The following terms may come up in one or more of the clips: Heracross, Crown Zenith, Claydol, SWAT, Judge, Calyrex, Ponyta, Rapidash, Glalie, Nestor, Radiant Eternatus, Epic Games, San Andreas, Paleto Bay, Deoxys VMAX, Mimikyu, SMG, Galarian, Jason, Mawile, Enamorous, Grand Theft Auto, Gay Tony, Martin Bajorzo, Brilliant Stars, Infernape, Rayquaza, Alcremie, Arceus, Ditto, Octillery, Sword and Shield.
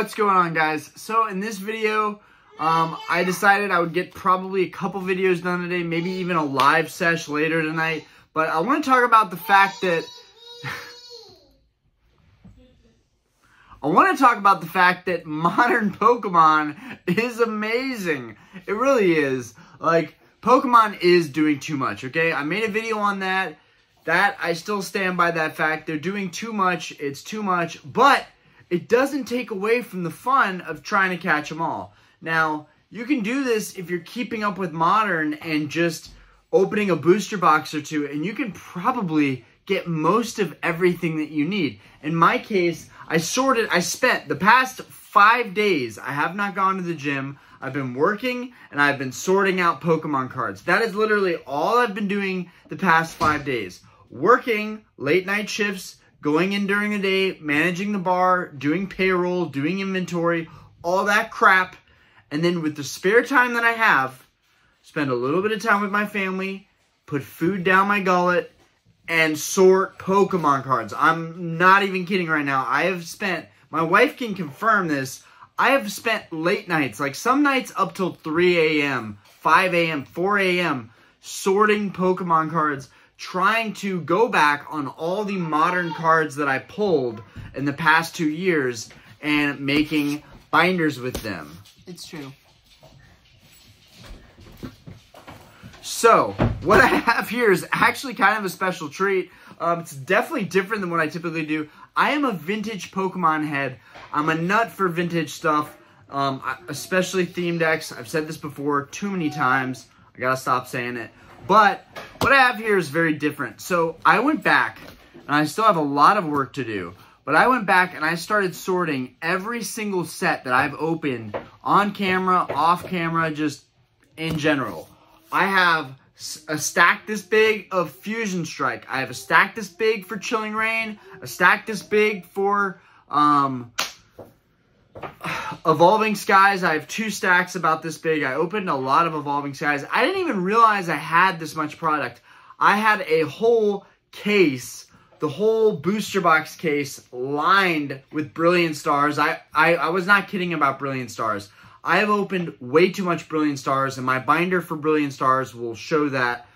What's going on, guys? So in this video, I decided I would get probably a couple videos done today, maybe even a live sesh later tonight, but I want to talk about the fact that modern Pokemon is amazing. It really is. Like, Pokemon is doing too much, okay? I made a video on that. I still stand by that fact. They're doing too much. It's too much. But it doesn't take away from the fun of trying to catch them all. Now, you can do this if you're keeping up with modern and just opening a booster box or two, and you can probably get most of everything that you need. In my case, I spent the past 5 days, I have not gone to the gym. I've been working, and I've been sorting out Pokemon cards. That is literally all I've been doing the past 5 days. Working, late night shifts, going in during the day, managing the bar, doing payroll, doing inventory, all that crap. And then with the spare time that I have, spend a little bit of time with my family, put food down my gullet, and sort Pokemon cards. I'm not even kidding right now. I have spent, my wife can confirm this, I have spent late nights, like some nights up till 3 a.m., 5 a.m., 4 a.m., sorting Pokemon cards, trying to go back on all the modern cards that I pulled in the past 2 years and making binders with them. It's true. So, what I have here is actually kind of a special treat. It's definitely different than what I typically do. I am a vintage Pokemon head. I'm a nut for vintage stuff, especially themed decks. I've said this before too many times. I gotta stop saying it. But what I have here is very different. So I went back, and I still have a lot of work to do, but I went back and I started sorting every single set that I've opened on camera, off camera, just in general. I have a stack this big of Fusion Strike. I have a stack this big for Chilling Rain, a stack this big for Evolving Skies. I have two stacks about this big. I opened a lot of Evolving Skies. I didn't even realize I had this much product. I had a whole case, the whole booster box case, lined with Brilliant Stars. I was not kidding about Brilliant Stars. I have opened way too much Brilliant Stars, and my binder for Brilliant Stars will show that.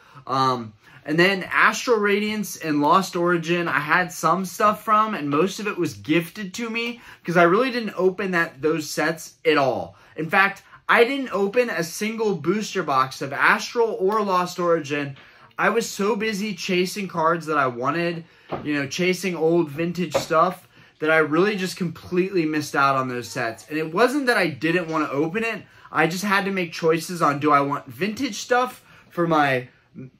And then Astral Radiance and Lost Origin, I had some stuff from, and most of it was gifted to me because I really didn't open those sets at all. In fact, I didn't open a single booster box of Astral or Lost Origin. I was so busy chasing cards that I wanted, you know, chasing old vintage stuff, that I really just completely missed out on those sets. And it wasn't that I didn't want to open it. I just had to make choices on, do I want vintage stuff for my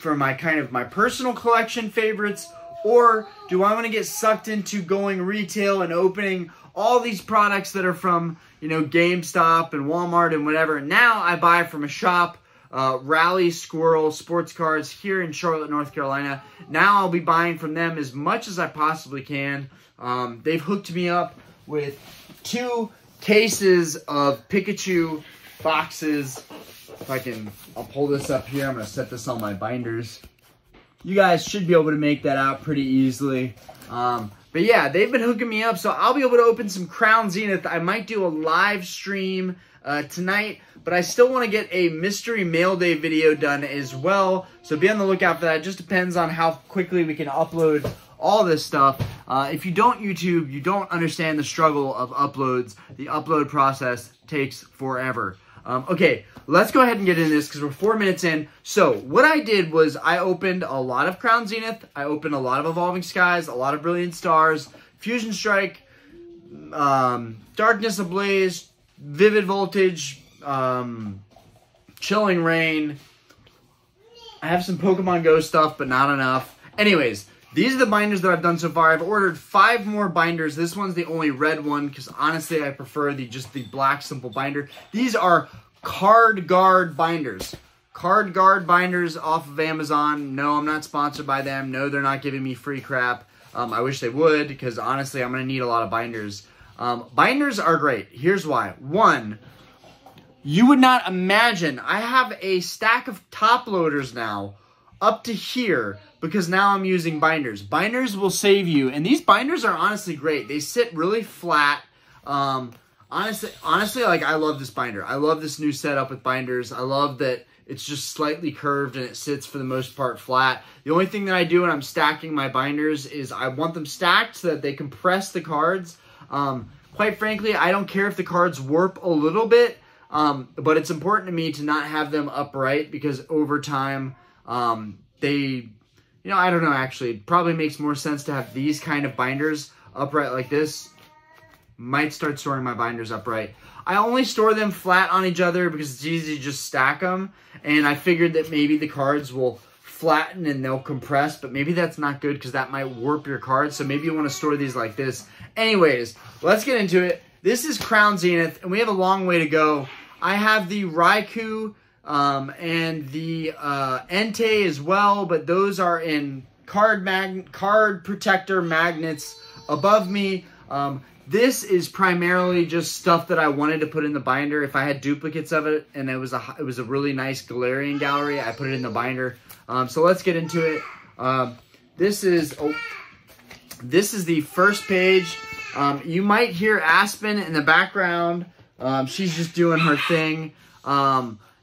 kind of my personal collection favorites, or do I want to get sucked into going retail and opening all these products that are from, you know, GameStop and Walmart and whatever. Now I buy from a shop, Rally Squirrel Sports Cards here in Charlotte, North Carolina. Now I'll be buying from them as much as I possibly can. They've hooked me up with 2 cases of Pikachu boxes. If I can, I'll pull this up here. I'm going to set this on my binders. You guys should be able to make that out pretty easily. But yeah, they've been hooking me up, so I'll be able to open some Crown Zenith. I might do a live stream tonight, but I still want to get a mystery mail day video done as well, so be on the lookout for that. It just depends on how quickly we can upload all this stuff. If you don't YouTube, you don't understand the struggle of uploads. The upload process takes forever. Okay, let's go ahead and get into this because we're 4 minutes in. So what I did was I opened a lot of Crown Zenith. I opened a lot of Evolving Skies, a lot of Brilliant Stars, Fusion Strike, Darkness Ablaze, Vivid Voltage, Chilling Rain. I have some Pokemon Go stuff, but not enough. Anyways, these are the binders that I've done so far. I've ordered 5 more binders. This one's the only red one because honestly I prefer just the black simple binder. These are Card Guard binders. Card Guard binders off of Amazon. No, I'm not sponsored by them. No, they're not giving me free crap. I wish they would because honestly I'm going to need a lot of binders. Binders are great. Here's why. One, you would not imagine. I have a stack of top loaders now up to here because now I'm using binders. Binders will save you. And these binders are honestly great. They sit really flat. Honestly, like, I love this binder. I love this new setup with binders. I love that it's just slightly curved and it sits for the most part flat. The only thing that I do when I'm stacking my binders is I want them stacked so that they compress the cards. Quite frankly, I don't care if the cards warp a little bit, but it's important to me to not have them upright because over time, they... You know, I don't know, actually. It probably makes more sense to have these kind of binders upright like this. Might start storing my binders upright. I only store them flat on each other because it's easy to just stack them. And I figured that maybe the cards will flatten and they'll compress. But maybe that's not good because that might warp your cards. So maybe you want to store these like this. Anyways, let's get into it. This is Crown Zenith, and we have a long way to go. I have the Raikou... and the Entei as well, but those are in card protector magnets above me. This is primarily just stuff that I wanted to put in the binder. If I had duplicates of it, and it was a really nice Galarian gallery, I put it in the binder. So let's get into it. This is the first page. You might hear Aspen in the background. She's just doing her thing.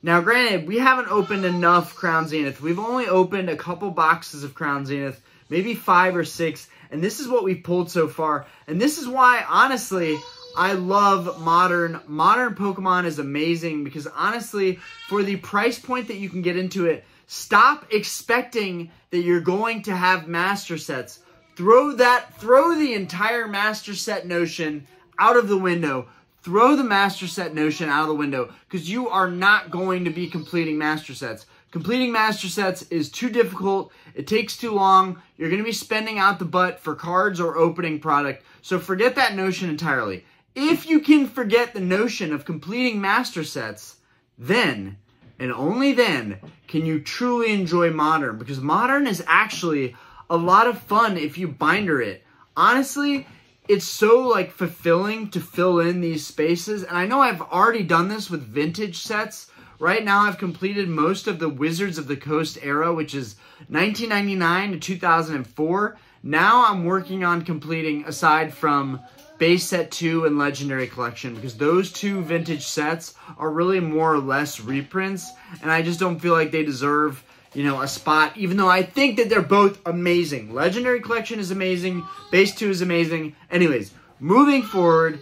Now, granted, we haven't opened enough Crown Zenith. We've only opened a couple boxes of Crown Zenith, maybe 5 or 6, and this is what we've pulled so far. And this is why, honestly, I love Modern. Modern Pokemon is amazing because, honestly, for the price point that you can get into it, stop expecting that you're going to have master sets. Throw the entire master set notion out of the window. Throw the master set notion out of the window because you are not going to be completing master sets. Completing master sets is too difficult. It takes too long. You're going to be spending out the butt for cards or opening product. So forget that notion entirely. If you can forget the notion of completing master sets, then, and only then, can you truly enjoy Modern, because Modern is actually a lot of fun if you binder it. Honestly, it's so, like, fulfilling to fill in these spaces. And I know I've already done this with vintage sets. Right now I've completed most of the Wizards of the Coast era, which is 1999 to 2004. Now I'm working on completing, aside from Base Set 2 and Legendary Collection, because those two vintage sets are really more or less reprints. And I just don't feel like they deserve... you know, a spot, even though I think that they're both amazing. Legendary Collection is amazing. Base 2 is amazing. Anyways, moving forward,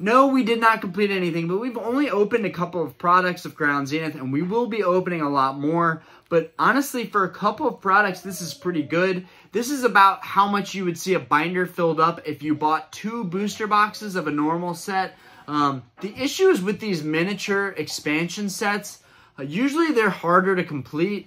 no, we did not complete anything, but we've only opened a couple of products of Crown Zenith, and we will be opening a lot more. But honestly, for a couple of products, this is pretty good. This is about how much you would see a binder filled up if you bought 2 booster boxes of a normal set. The issue is with these miniature expansion sets, usually they're harder to complete.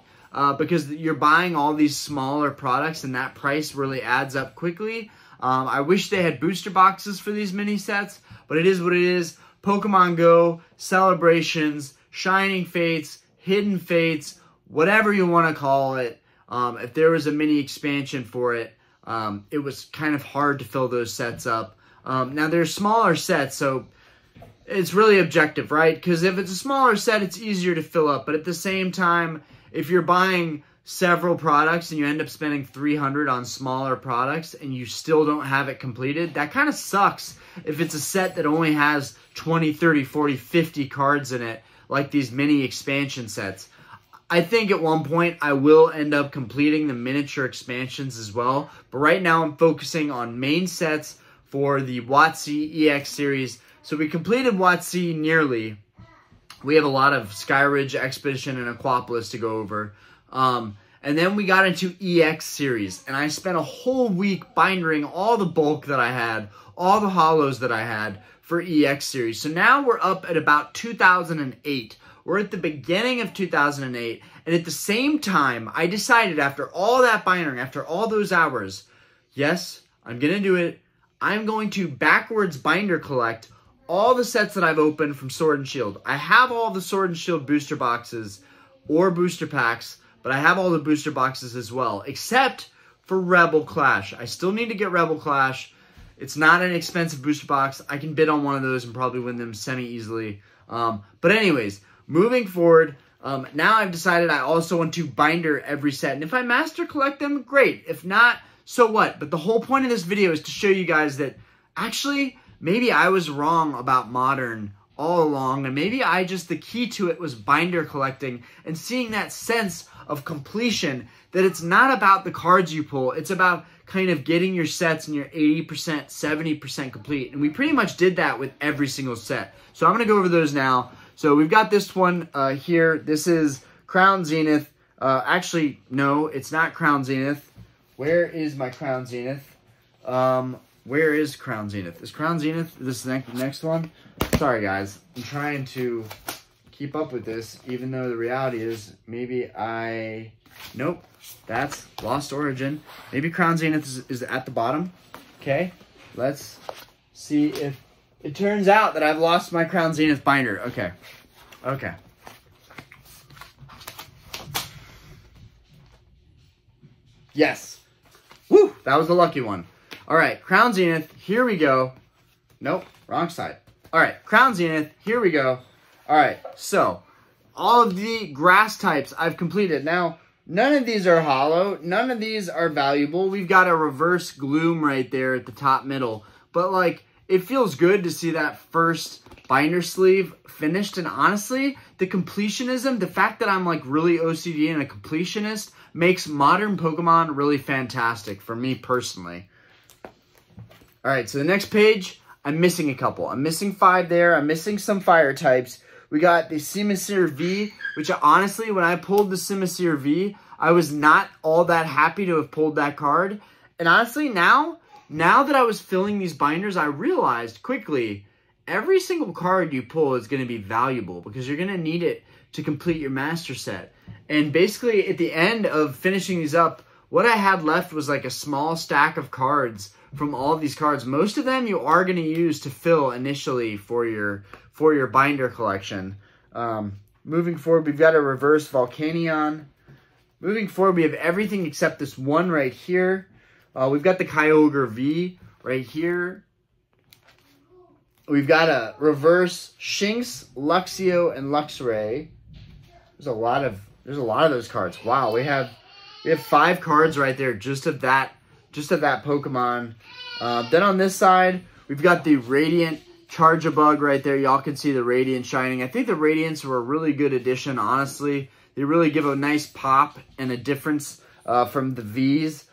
Because you're buying all these smaller products and that price really adds up quickly. I wish they had booster boxes for these mini sets, but it is what it is. Pokemon Go, Celebrations, Shining Fates, Hidden Fates, whatever you want to call it. If there was a mini expansion for it, it was kind of hard to fill those sets up. Now they're smaller sets, so it's really objective, right? Because if it's a smaller set, it's easier to fill up, but at the same time, if you're buying several products and you end up spending $300 on smaller products and you still don't have it completed, that kind of sucks if it's a set that only has 20, 30, 40, 50 cards in it, like these mini expansion sets. I think at one point I will end up completing the miniature expansions as well, but right now I'm focusing on main sets for the WotC EX series. So we completed WotC nearly. We have a lot of Skyridge, Expedition, and Aquapolis to go over. And then we got into EX series. And I spent a whole week bindering all the bulk that I had, all the holos that I had for EX series. So now we're up at about 2008. We're at the beginning of 2008. And at the same time, I decided after all that bindering, after all those hours, yes, I'm going to do it. I'm going to backwards binder collect all the sets that I've opened from Sword and Shield. I have all the Sword and Shield booster boxes or booster packs, but I have all the booster boxes as well, except for Rebel Clash. I still need to get Rebel Clash. It's not an expensive booster box. I can bid on one of those and probably win them semi-easily. But anyways, moving forward, now I've decided I also want to binder every set. And if I master collect them, great. If not, so what? But the whole point of this video is to show you guys that actually... maybe I was wrong about Modern all along, and maybe I just, the key to it was binder collecting and seeing that sense of completion, that it's not about the cards you pull, it's about kind of getting your sets and your 80%, 70% complete. And we pretty much did that with every single set. So I'm going to go over those now. So we've got this one here. This is Crown Zenith. Actually, no, it's not Crown Zenith. Where is my Crown Zenith? Where is Crown Zenith? Is Crown Zenith this next one? Sorry, guys. I'm trying to keep up with this, even though the reality is maybe I... Nope, that's Lost Origin. Maybe Crown Zenith is at the bottom. Okay, let's see if it turns out that I've lost my Crown Zenith binder. Okay, okay. Yes. Woo, that was the lucky one. All right, Crown Zenith, here we go. Nope, wrong side. All right, Crown Zenith, here we go. All right, so all of the grass types I've completed. Now, none of these are hollow. None of these are valuable. We've got a reverse Gloom right there at the top middle. But, like, it feels good to see that first binder sleeve finished. And honestly, the completionism, the fact that I'm, like, really OCD and a completionist makes Modern Pokemon really fantastic for me personally. All right, so the next page, I'm missing a couple. I'm missing 5 there. I'm missing some fire types. We got the Simisear V, which honestly, when I pulled the Simisear V, I was not all that happy to have pulled that card. And honestly, now that I was filling these binders, I realized quickly, every single card you pull is going to be valuable because you're going to need it to complete your master set. And basically, at the end of finishing these up, what I had left was like a small stack of cards from all these cards. Most of them you are going to use to fill initially for your binder collection. Moving forward, we've got a reverse Volcanion. Moving forward, we have everything except this one right here. We've got the Kyogre V right here. We've got a reverse Shinx, Luxio, and Luxray. There's a lot of those cards. Wow, we have 5 cards right there just of that Pokemon. Then on this side, we've got the Radiant Charge-a-Bug right there. Y'all can see the Radiant shining. I think the Radiants were a really good addition, honestly. They really give a nice pop and a difference from the Vs.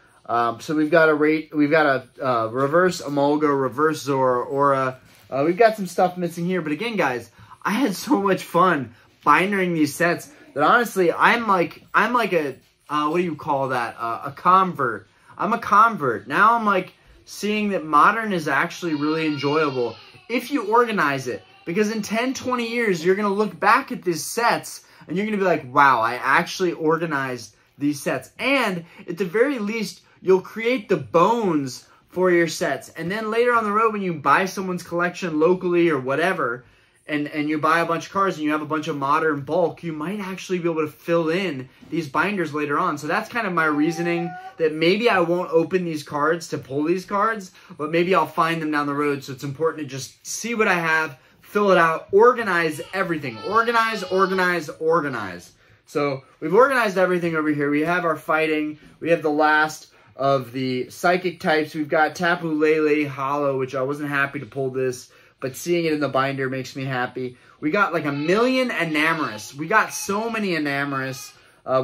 So we've got a reverse Emolga, reverse Zoroark. We've got some stuff missing here, but again, guys, I had so much fun bindering these sets that honestly, I'm like a what do you call that? A convert. I'm a convert. Now I'm like seeing that Modern is actually really enjoyable if you organize it, because in 10, 20 years, you're going to look back at these sets and you're going to be like, wow, I actually organized these sets. And at the very least, you'll create the bones for your sets. And then later on the road, when you buy someone's collection locally or whatever, and you buy a bunch of cards and you have a bunch of Modern bulk, you might actually be able to fill in these binders later on. So that's kind of my reasoning, that maybe I won't open these cards to pull these cards, but maybe I'll find them down the road. So it's important to just see what I have, fill it out, organize everything. Organize, organize, organize. So we've organized everything over here. We have our fighting. We have the last of the psychic types. We've got Tapu Lele Hollow, which I wasn't happy to pull this, but seeing it in the binder makes me happy. We got like a million Enamorous. We got so many Enamorous.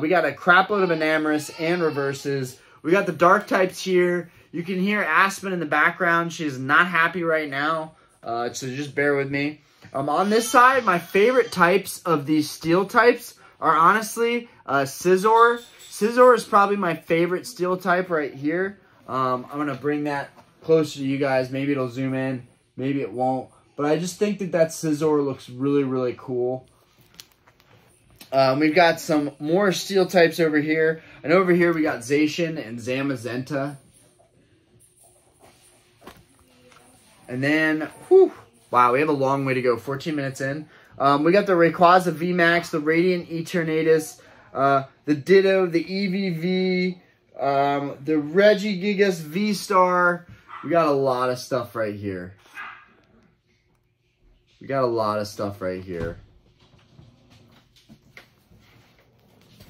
We got a crapload of Enamorous and reverses. We got the dark types here. You can hear Aspen in the background. She's not happy right now, so just bear with me. On this side, my favorite types of these steel types are honestly Scizor. Scizor is probably my favorite steel type right here. I'm going to bring that closer to you guys. Maybe it'll zoom in. Maybe it won't, but I just think that Scizor looks really, really cool. We've got some more steel types over here. And over here we got Zacian and Zamazenta. And then, whew, wow, we have a long way to go, 14 minutes in. We got the Rayquaza VMAX, the Radiant Eternatus, the Ditto, the EVV, the Regigigas V-Star. We got a lot of stuff right here. We got a lot of stuff right here.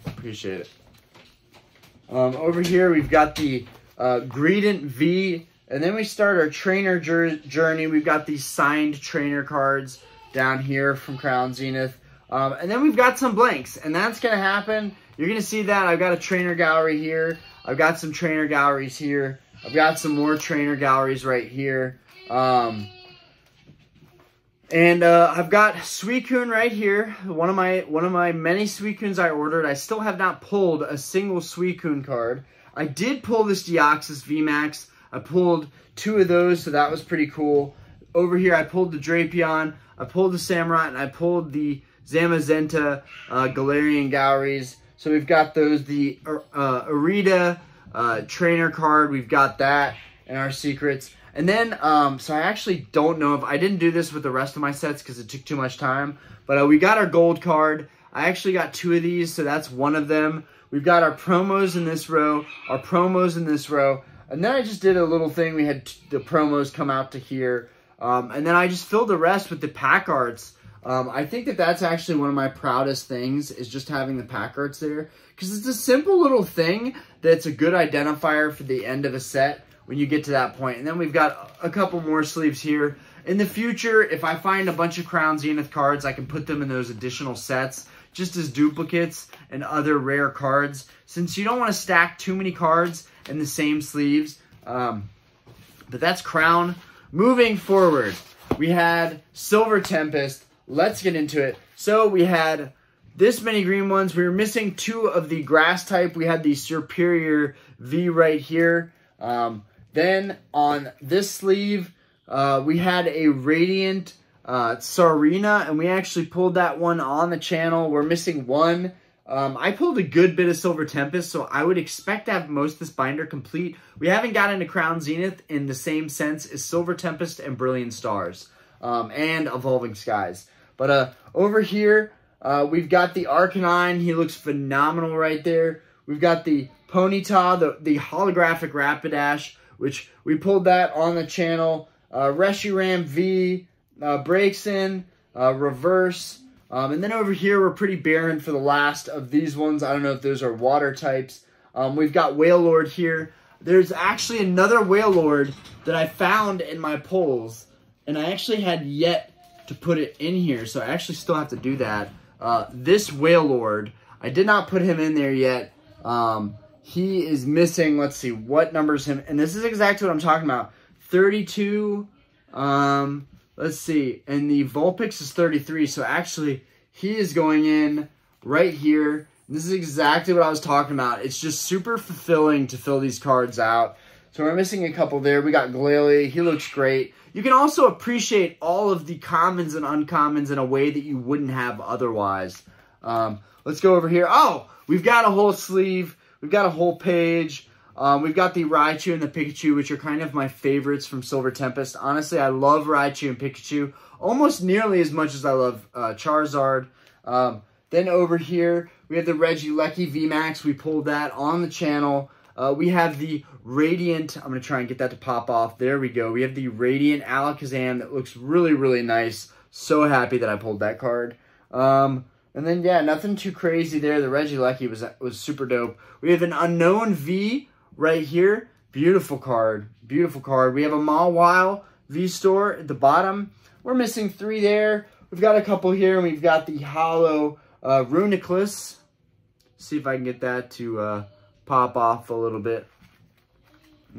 Appreciate it. Over here, we've got the Greedent V And then we start our trainer journey. We've got these signed trainer cards down here from Crown Zenith. And then we've got some blanks, and that's going to happen. You're going to see that. I've got a trainer gallery here. I've got some trainer galleries here. I've got some more trainer galleries right here. I've got Suicune right here, one of my many Suicunes I ordered. I still have not pulled a single Suicune card. I did pull this Deoxys VMAX. I pulled two of those, so that was pretty cool. Over here, I pulled the Drapion, I pulled the Samurott, and I pulled the Zamazenta Galarian galleries. So we've got those, the Arita trainer card, we've got that in our secrets. And then, so I actually don't know if, I didn't do this with the rest of my sets because it took too much time, but we got our gold card. I actually got two of these, so that's one of them. We've got our promos in this row, our promos in this row, and then I just did a little thing. We had the promos come out to here, and then I just filled the rest with the pack arts. I think that that's actually one of my proudest things, is just having the pack arts there, because it's a simple little thing that's a good identifier for the end of a set when you get to that point. And then we've got a couple more sleeves here. In the future, if I find a bunch of Crown Zenith cards, I can put them in those additional sets just as duplicates and other rare cards, since you don't want to stack too many cards in the same sleeves. But that's Crown. Moving forward, we had Silver Tempest. Let's get into it. So we had this many green ones. We were missing two of the grass type. We had the Superior V right here. Then on this sleeve, we had a Radiant Sarina, and we actually pulled that one on the channel. We're missing one. I pulled a good bit of Silver Tempest, so I would expect to have most of this binder complete. We haven't gotten into Crown Zenith in the same sense as Silver Tempest and Brilliant Stars, and Evolving Skies. But over here, we've got the Arcanine. He looks phenomenal right there. We've got the Ponyta, the holographic Rapidash, which we pulled that on the channel. Reshiram V, Braixen, Reverse. And then over here, we're pretty barren for the last of these ones. I don't know if those are water types. We've got Wailord here. There's actually another Wailord that I found in my polls, and I actually had yet to put it in here, so I actually still have to do that. This Wailord, I did not put him in there yet. He is missing, let's see, what number's him? And this is exactly what I'm talking about. 32, let's see, and the Vulpix is 33, so actually he is going in right here. This is exactly what I was talking about. It's just super fulfilling to fill these cards out. So we're missing a couple there. We got Glalie. He looks great. You can also appreciate all of the commons and uncommons in a way that you wouldn't have otherwise. Let's go over here. Oh, we've got a whole sleeve. We've got a whole page. We've got the Raichu and the Pikachu, which are kind of my favorites from Silver Tempest. Honestly, I love Raichu and Pikachu almost nearly as much as I love Charizard. Then over here, we have the Regieleki VMAX. We pulled that on the channel. We have the Radiant. I'm going to try and get that to pop off. There we go. We have the Radiant Alakazam that looks really, really nice. So happy that I pulled that card. And then, yeah, nothing too crazy there. The Regieleki was super dope. We have an Unknown V right here. Beautiful card. Beautiful card. We have a Mawile V-Store at the bottom. We're missing three there. We've got a couple here, and we've got the Holo Runiclus. See if I can get that to pop off a little bit.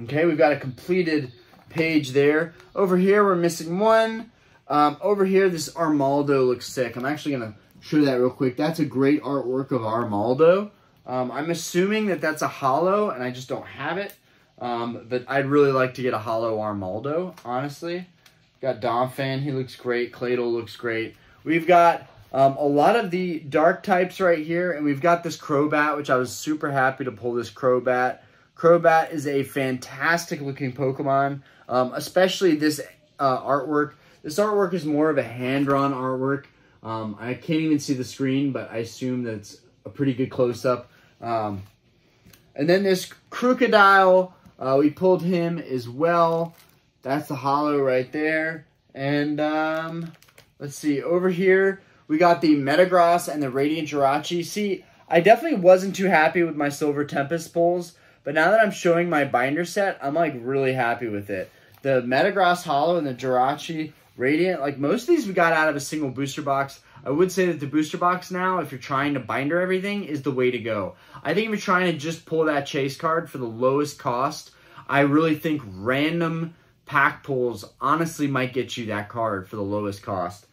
Okay, we've got a completed page there. Over here, we're missing one. Over here, this Armaldo looks sick. I'm actually going to show that real quick. That's a great artwork of Armaldo. I'm assuming that that's a holo, and I just don't have it. But I'd really like to get a holo Armaldo, honestly. Got Donphan. He looks great. Claydol looks great. We've got a lot of the dark types right here, and we've got this Crobat, which I was super happy to pull this Crobat. Crobat is a fantastic-looking Pokemon, especially this artwork. This artwork is more of a hand-drawn artwork. I can't even see the screen, but I assume that's a pretty good close-up. And then this Crocodile, we pulled him as well. That's the holo right there. And let's see, over here, we got the Metagross and the Radiant Jirachi. See, I definitely wasn't too happy with my Silver Tempest pulls, But now that I'm showing my binder set, I'm like really happy with it. The Metagross Holo and the Jirachi Radiant, like most of these we got out of a single booster box. I would say that the booster box now, if you're trying to binder everything, is the way to go. I think if you're trying to just pull that chase card for the lowest cost, I really think random pack pulls honestly might get you that card for the lowest cost.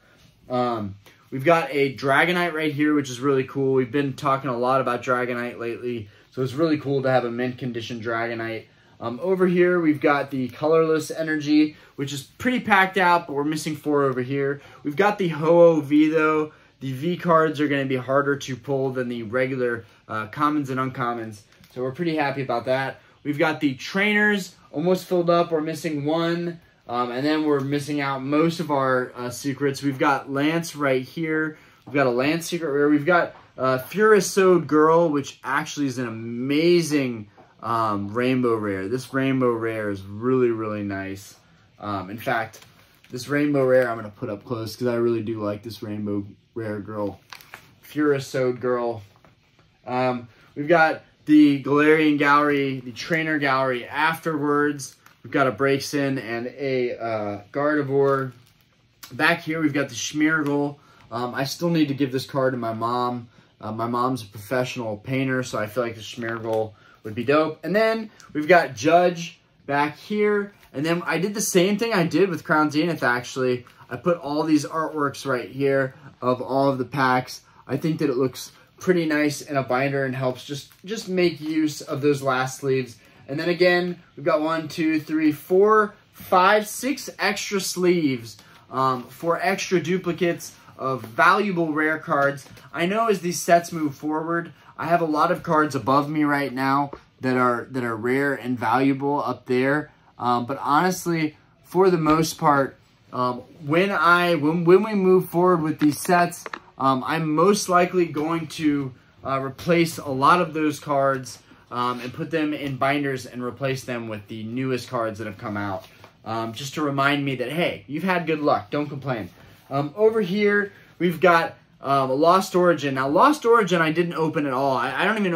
We've got a Dragonite right here, which is really cool. We've been talking a lot about Dragonite lately, so it's really cool to have a mint condition Dragonite. Over here, we've got the Colorless Energy, which is pretty packed out, but we're missing four over here. We've got the Ho-Oh V, though. The V cards are going to be harder to pull than the regular commons and uncommons, so we're pretty happy about that. We've got the Trainers, almost filled up. We're missing one, and then we're missing out most of our secrets. We've got Lance right here. We've got a Lance secret rare. We've got Furisode Girl, which actually is an amazing... rainbow rare. This rainbow rare is really, really nice. In fact, this rainbow rare I'm going to put up close because I really do like this rainbow rare girl. Furisode Girl. We've got the Galarian Gallery, the Trainer Gallery afterwards. We've got a Breaksin and a Gardevoir. Back here we've got the Schmeargle. I still need to give this card to my mom. My mom's a professional painter, so I feel like the Schmeargle would be dope. And then we've got Judge back here. And then I did the same thing I did with Crown Zenith, actually. I put all these artworks right here of all of the packs. I think that it looks pretty nice in a binder and helps just make use of those last sleeves. And then again, we've got 6 extra sleeves for extra duplicates of valuable rare cards. I know as these sets move forward, I have a lot of cards above me right now that are rare and valuable up there. But honestly, for the most part, when we move forward with these sets, I'm most likely going to replace a lot of those cards and put them in binders and replace them with the newest cards that have come out. Just to remind me that, hey, you've had good luck. Don't complain. Over here, we've got... Lost Origin. Now, Lost Origin I didn't open at all. I don't even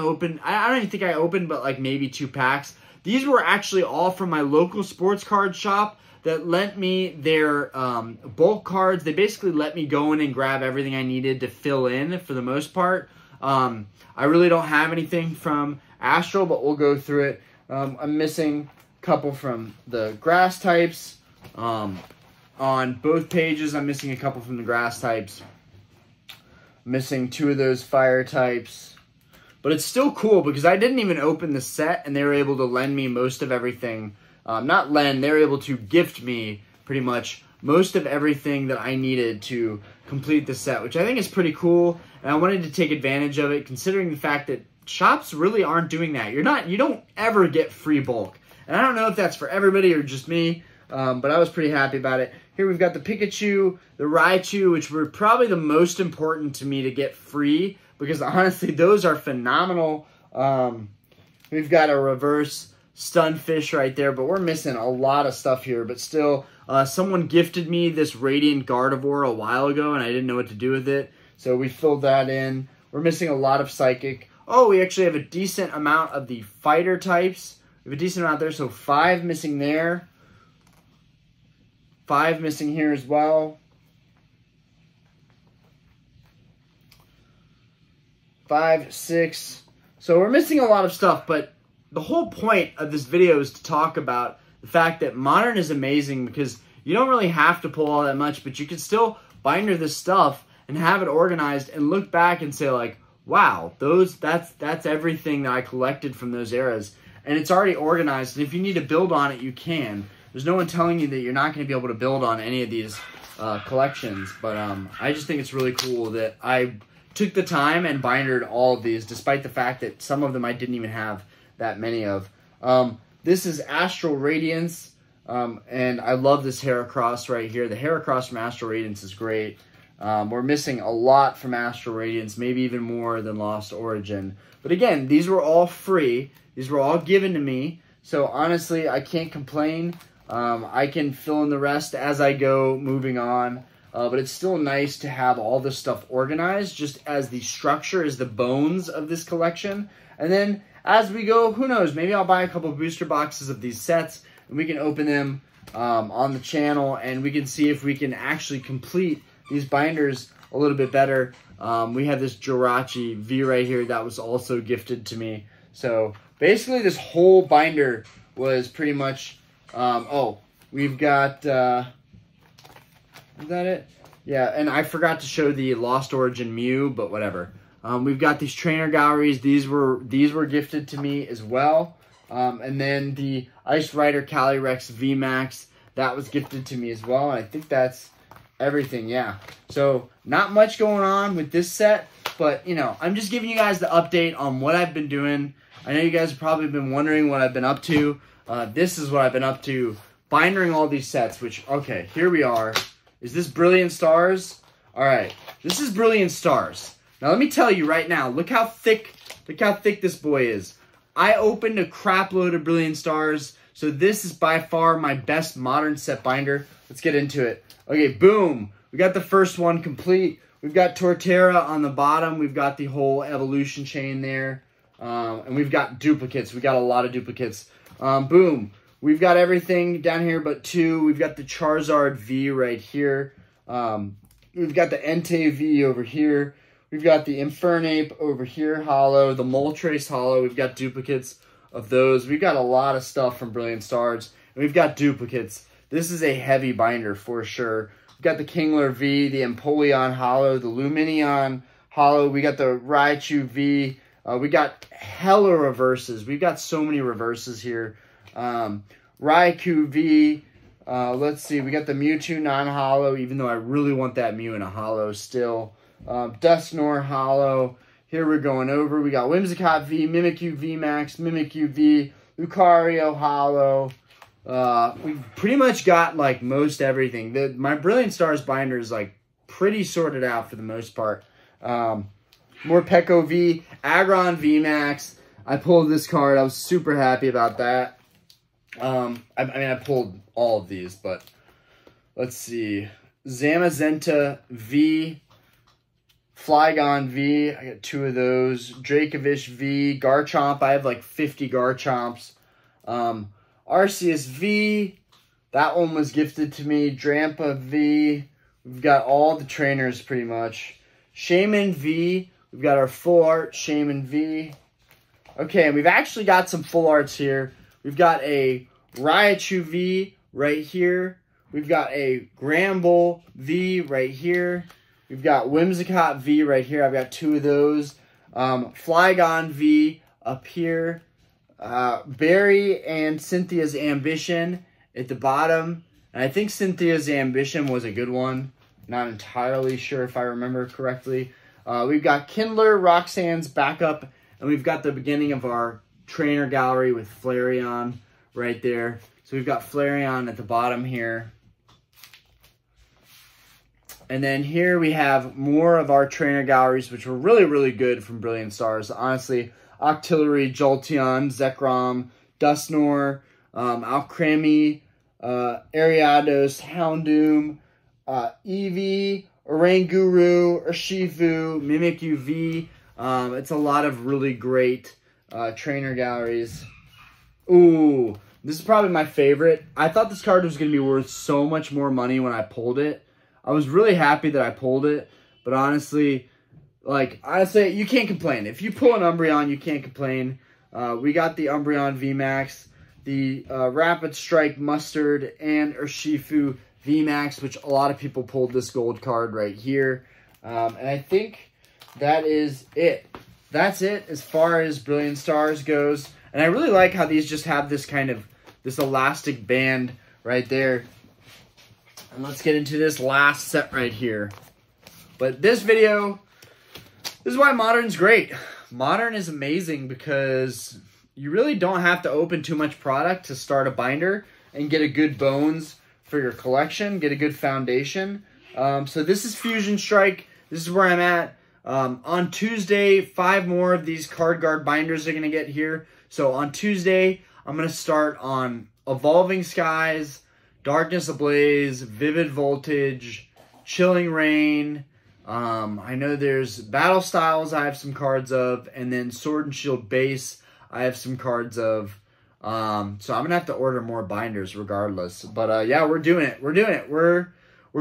think I opened, but like maybe 2 packs. These were actually all from my local sports card shop that lent me their bulk cards. They basically let me go in and grab everything I needed to fill in for the most part. I really don't have anything from Astral, but we'll go through it. I'm missing a couple from the grass types. On both pages, I'm missing a couple from the grass types. Missing 2 of those fire types. But it's still cool because I didn't even open the set and they were able to lend me most of everything. Not lend, they were able to gift me pretty much most of everything that I needed to complete the set, which I think is pretty cool. And I wanted to take advantage of it considering the fact that shops really aren't doing that. You don't ever get free bulk. And I don't know if that's for everybody or just me, but I was pretty happy about it. Here we've got the Pikachu, the Raichu, which were probably the most important to me to get free because honestly, those are phenomenal. We've got a reverse Stunfish right there, but we're missing a lot of stuff here. But still, someone gifted me this Radiant Gardevoir a while ago, and I didn't know what to do with it. So we filled that in. We're missing a lot of Psychic. Oh, we actually have a decent amount of the Fighter types. We have a decent amount there, so 5 missing there. 5 missing here as well. 5, 6. So we're missing a lot of stuff, but the whole point of this video is to talk about the fact that Modern is amazing because you don't really have to pull all that much, but you can still binder this stuff and have it organized and look back and say like, wow, that's everything that I collected from those eras. And it's already organized, and if you need to build on it, you can. There's no one telling you that you're not going to be able to build on any of these collections, but I just think it's really cool that I took the time and bindered all of these, despite the fact that some of them I didn't even have that many of. This is Astral Radiance, and I love this Heracross right here. The Heracross from Astral Radiance is great. We're missing a lot from Astral Radiance, maybe even more than Lost Origin. But again, these were all free. These were all given to me, so honestly, I can't complain. I can fill in the rest as I go moving on, but it's still nice to have all this stuff organized just as the structure is the bones of this collection. And then as we go. Who knows? Maybe I'll buy a couple booster boxes of these sets, and we can open them on the channel, and we can see if we can actually complete these binders a little bit better. We have this Jirachi V right here that was also gifted to me. So basically this whole binder was pretty much, oh, we've got, is that it? Yeah, and I forgot to show the Lost Origin Mew, but whatever. We've got these trainer galleries. These were gifted to me as well. And then the Ice Rider Calyrex VMAX, that was gifted to me as well. And I think that's everything, yeah. So not much going on with this set, but, you know, I'm just giving you guys the update on what I've been doing. I know you guys have probably been wondering what I've been up to. This is what I've been up to, bindering all these sets, which, okay, here we are. Is this Brilliant Stars? All right, this is Brilliant Stars. Now, let me tell you right now, look how thick this boy is. I opened a crap load of Brilliant Stars, so this is by far my best modern set binder. Let's get into it. Okay, boom. We got the first one complete. We've got Torterra on the bottom. We've got the whole evolution chain there. And we've got duplicates. We got a lot of duplicates. Boom. We've got everything down here but two. We've got the Charizard V right here. We've got the Entei V over here. We've got the Infernape over here, hollow. The Moltres hollow. We've got duplicates of those. We've got a lot of stuff from Brilliant Stars. And we've got duplicates. This is a heavy binder for sure. We've got the Kingler V, the Empoleon hollow, the Lumineon hollow. We got the Raichu V. We got hella reverses. We've got so many reverses here. Raikou V. Let's see. We got the Mewtwo non-hollow, even though I really want that Mew in a hollow still. Dusknoir hollow. Here we're going over. We got Whimsicott V, Mimikyu VMAX, Mimikyu V, Lucario hollow. We've pretty much got like most everything. My Brilliant Stars binder is like pretty sorted out for the most part. More Peko V, Aggron VMAX. I pulled this card. I was super happy about that. I mean, I pulled all of these, but let's see. Zamazenta V, Flygon V. I got two of those. Dracovish V, Garchomp. I have like 50 Garchomps. Arceus V. That one was gifted to me. Drampa V. We've got all the trainers pretty much. Shaman V. We've got our full art, Shaman V. Okay, and we've actually got some full arts here. We've got a Raichu V right here. We've got a Gramble V right here. We've got Whimsicott V right here. I've got two of those. Flygon V up here. Barry and Cynthia's Ambition at the bottom. And I think Cynthia's Ambition was a good one. Not entirely sure if I remember correctly. We've got Kindler, Roxanne's backup, and we've got the beginning of our trainer gallery with Flareon right there. So we've got Flareon at the bottom here. And then here we have more of our trainer galleries, which were really, really good from Brilliant Stars. Honestly, Octillery, Jolteon, Zekrom, Dusknoir, Alcremie, Ariados, Houndoom, Eevee, Oranguru, Urshifu, Mimikyu V. It's a lot of really great trainer galleries. Ooh, this is probably my favorite. I thought this card was going to be worth so much more money when I pulled it. I was really happy that I pulled it, but honestly, like, honestly, you can't complain. If you pull an Umbreon, you can't complain. We got the Umbreon VMAX, the Rapid Strike Mustard, and Urshifu VMAX, which a lot of people pulled this gold card right here. And I think that is it. That's it as far as Brilliant Stars goes. And I really like how these just have this kind of, this elastic band right there. And let's get into this last set right here. But this video, this is why Modern's great. Modern is amazing because you really don't have to open too much product to start a binder and get a good bones for your collection, get a good foundation. So this is Fusion Strike. This is where I'm at. On Tuesday, 5 more of these Card Guard binders are going to get here. So on Tuesday, I'm going to start on Evolving Skies, Darkness Ablaze, Vivid Voltage, Chilling Rain. I know there's Battle Styles I have some cards of, and then Sword and Shield Base. I have some cards of. So I'm gonna have to order more binders regardless. But yeah, we're doing it. We're doing it. We're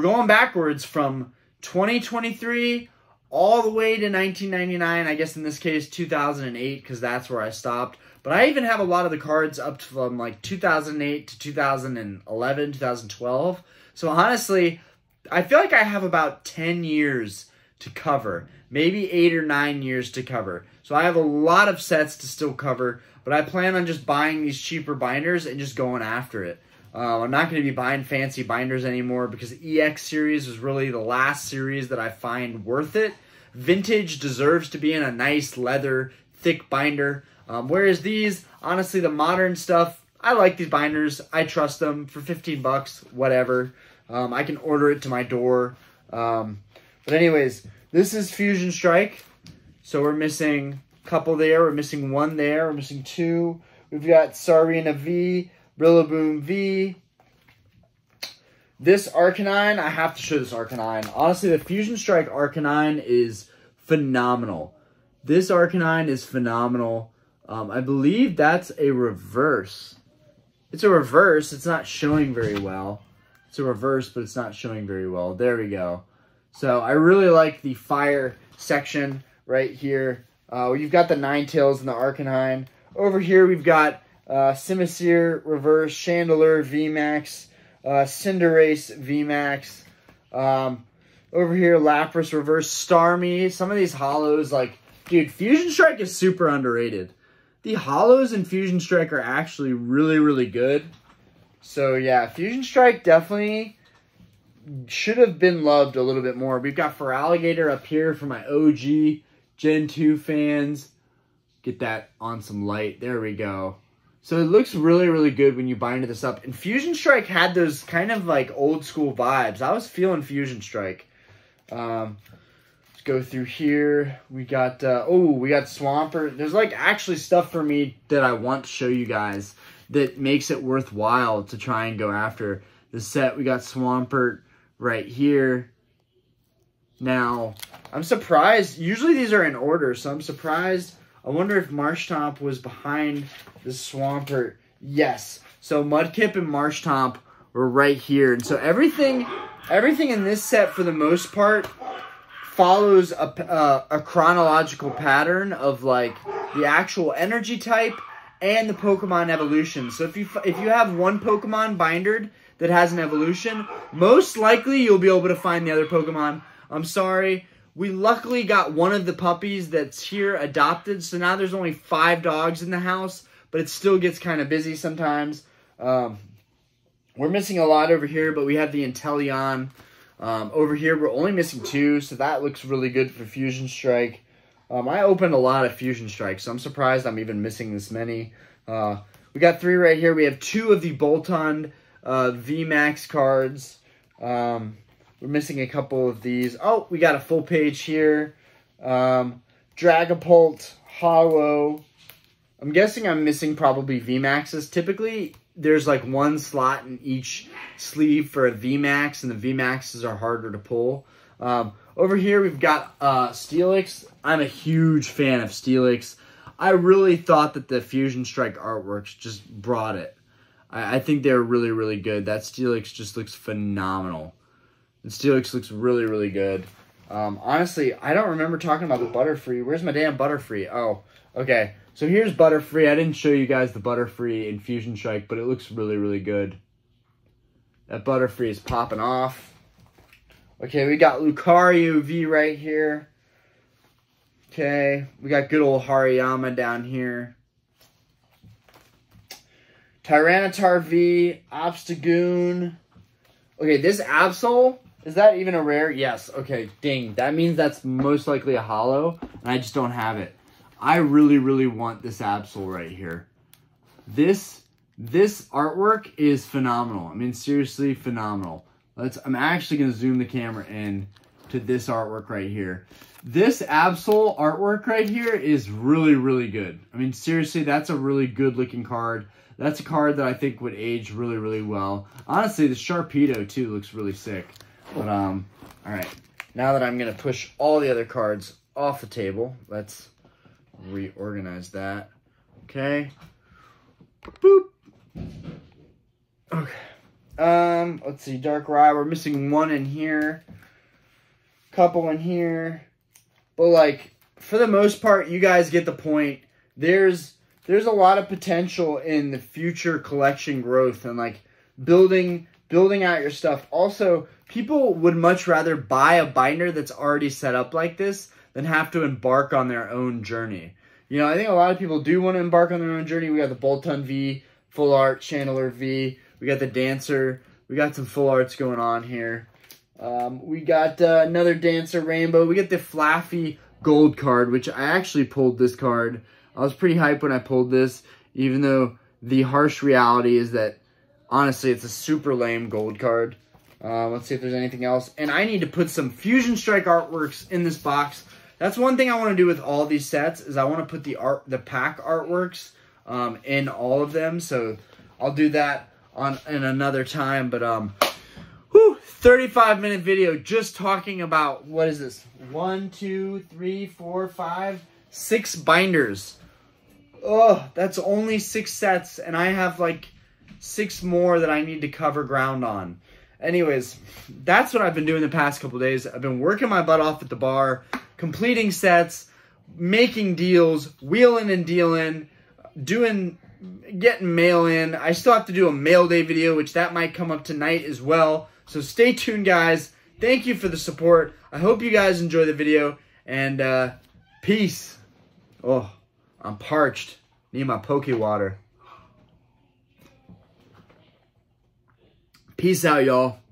going backwards from 2023 all the way to 1999. I guess in this case 2008, because that's where I stopped. But I even have a lot of the cards up from like 2008 to 2011, 2012. So honestly, I feel like I have about 10 years to cover, maybe 8 or 9 years to cover. So I have a lot of sets to still cover, but I plan on just buying these cheaper binders and just going after it. I'm not going to be buying fancy binders anymore because EX series was really the last series that I find worth it. Vintage deserves to be in a nice leather, thick binder. Whereas these, honestly, the modern stuff, I like these binders. I trust them for 15 bucks, whatever. I can order it to my door. But anyways, this is Fusion Strike. So we're missing a couple there. We're missing one there. We're missing two. We've got Sarina V, Rillaboom V. This Arcanine, I have to show this Arcanine. Honestly, the Fusion Strike Arcanine is phenomenal. This Arcanine is phenomenal. I believe that's a reverse. It's a reverse. It's not showing very well. It's a reverse, but it's not showing very well. There we go. So I really like the fire section right here. You've got the Ninetales and the Arcanine. Over here we've got Simisear Reverse, Chandelure VMAX, Cinderace VMAX. Over here Lapras Reverse, Starmie. Some of these hollows, like, dude, Fusion Strike is super underrated. The hollows in Fusion Strike are actually really, really good. So, yeah, Fusion Strike definitely should have been loved a little bit more. We've got Feraligatr up here for my OG Gen 2 fans. Get that on some light. There we go. So, it looks really, really good when you bind this up. And Fusion Strike had those kind of, like, old-school vibes. I was feeling Fusion Strike. Let's go through here. We got, we got Swampert. There's, like, actually stuff for me that I want to show you guys that makes it worthwhile to try and go after the set. We got Swampert right here. Now, I'm surprised. Usually these are in order, so I'm surprised. I wonder if Marshtomp was behind the Swampert. Yes. So Mudkip and Marshtomp were right here. And so everything in this set, for the most part, follows a chronological pattern of, like, the actual energy type and the Pokemon evolution. So if you have one Pokemon bindered that has an evolution, most likely you'll be able to find the other Pokemon. I'm sorry. We luckily got one of the puppies that's here adopted, so now there's only 5 dogs in the house, but it still gets kind of busy sometimes. We're missing a lot over here, but we have the Inteleon. Over here, we're only missing 2, so that looks really good for Fusion Strike. I opened a lot of Fusion Strikes, so I'm surprised I'm even missing this many. We got 3 right here. We have 2 of the Boltund VMAX cards. We're missing a couple of these. Oh, we got a full page here. Dragapult, Hollow. I'm guessing I'm missing probably VMAXs. Typically, there's like one slot in each sleeve for a VMAX, and the VMAXs are harder to pull. Over here, we've got Steelix. I'm a huge fan of Steelix. I really thought that the Fusion Strike artworks just brought it. I think they're really, really good. That Steelix just looks phenomenal. And Steelix looks really, really good. Honestly, I don't remember talking about the Butterfree. Where's my damn Butterfree? Oh, okay. So here's Butterfree. I didn't show you guys the Butterfree in Fusion Strike, but it looks really, really good. That Butterfree is popping off. Okay, we got Lucario V right here. Okay, we got good old Hariyama down here. Tyranitar V, Obstagoon. Okay, this Absol, is that even a rare? Yes, okay, ding. That means that's most likely a hollow, and I just don't have it. I really, really want this Absol right here. This artwork is phenomenal. I mean, seriously, phenomenal. I'm actually going to zoom the camera in to this artwork right here. This Absol artwork right here is really, really good. I mean, seriously, that's a really good looking card. That's a card that I think would age really, really well. Honestly, the Sharpedo too looks really sick. But, all right. Now that I'm going to push all the other cards off the table, let's reorganize that. Okay. Boop. Okay. Let's see. Darkrai. We're missing one in here. Couple in here. But, like, for the most part, you guys get the point. There's a lot of potential in the future collection growth and, like, building out your stuff. Also, people would much rather buy a binder that's already set up like this than have to embark on their own journey. You know, I think a lot of people do want to embark on their own journey. We got the Bolton V, Full Art, Chandelier V. We got the Dancer. We got some Full Arts going on here. We got another Dancer Rainbow. We get the Flaffy Gold card, which I actually pulled this card. I was pretty hyped when I pulled this, even though the harsh reality is that, honestly, it's a super lame gold card. Let's see if there's anything else. And I need to put some Fusion Strike artworks in this box. That's one thing I want to do with all these sets, is I want to put the pack artworks in all of them. So I'll do that in another time. But 35-minute video just talking about, what is this? 6 binders. Oh, that's only 6 sets, and I have like 6 more that I need to cover ground on. Anyways, that's what I've been doing the past couple days. I've been working my butt off at the bar, completing sets, making deals, wheeling and dealing, getting mail in. I still have to do a mail day video, which that might come up tonight as well. So stay tuned, guys. Thank you for the support. I hope you guys enjoy the video, and peace. Oh, I'm parched. Need my poke water. Peace out, y'all.